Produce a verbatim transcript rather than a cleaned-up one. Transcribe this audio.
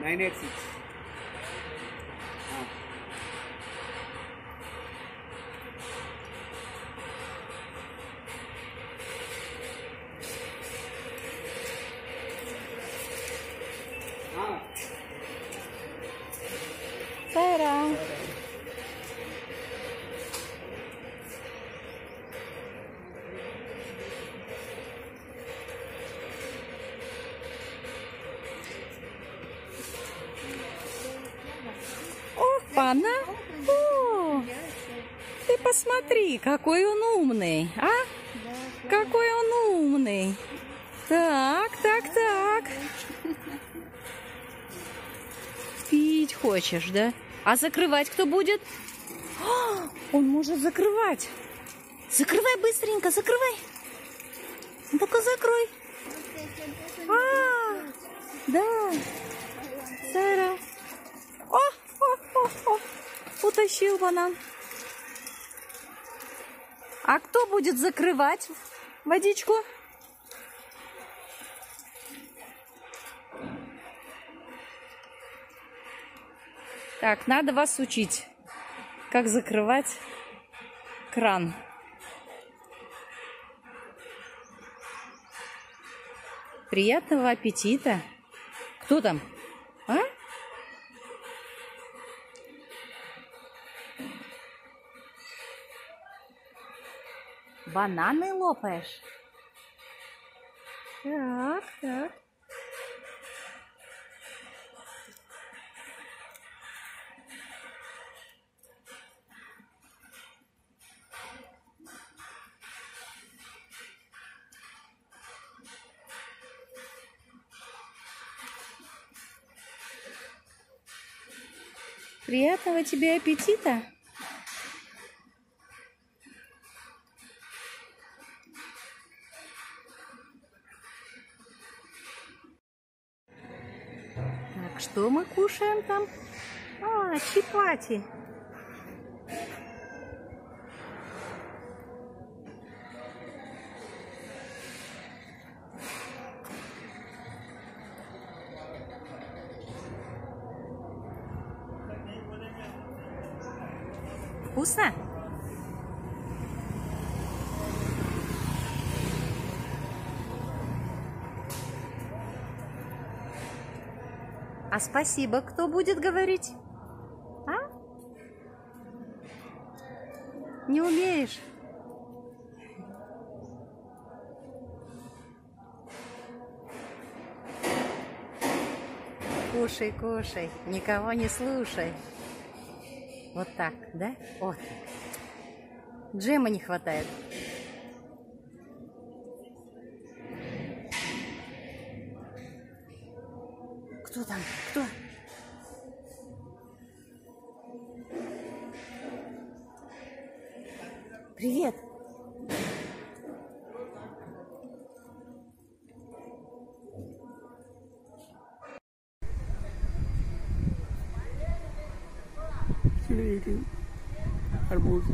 nine eight six. Ah. Ah. Para. Пана? О, ты посмотри, какой он умный, а? Какой он умный. Так, так, так. Пить хочешь, да? А закрывать кто будет? О, он может закрывать. Закрывай быстренько, закрывай. Ну-ка закрой. А, да. Сара. О! О, утащил банан. А кто будет закрывать водичку? Так, надо вас учить, как закрывать кран. Приятного аппетита. Кто там? А? Бананы лопаешь. Так, так. Приятного тебе аппетита. Что мы кушаем там? А, чипати. Вкусно? А спасибо, кто будет говорить? А? Не умеешь? Кушай, кушай, никого не слушай. Вот так, да? Вот. Джема не хватает. Кто там? Кто? Привет! Арбуз.